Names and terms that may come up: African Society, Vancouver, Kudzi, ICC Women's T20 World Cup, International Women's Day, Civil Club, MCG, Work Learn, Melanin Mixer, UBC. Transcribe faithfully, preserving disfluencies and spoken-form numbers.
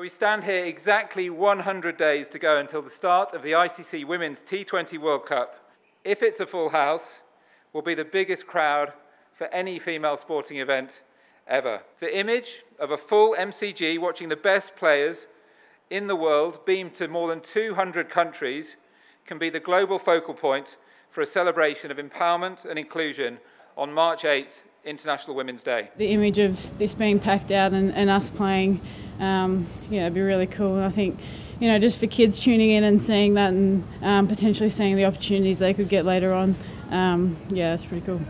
But we stand here exactly one hundred days to go until the start of the I C C Women's T twenty World Cup. If it's a full house, will be the biggest crowd for any female sporting event ever. The image of a full M C G watching the best players in the world beamed to more than two hundred countries can be the global focal point for a celebration of empowerment and inclusion on March eighth, International Women's Day. The image of this being packed out and, and us playing, um, yeah, it'd be really cool. And I think, you know, just for kids tuning in and seeing that and um, potentially seeing the opportunities they could get later on, um, yeah, it's pretty cool.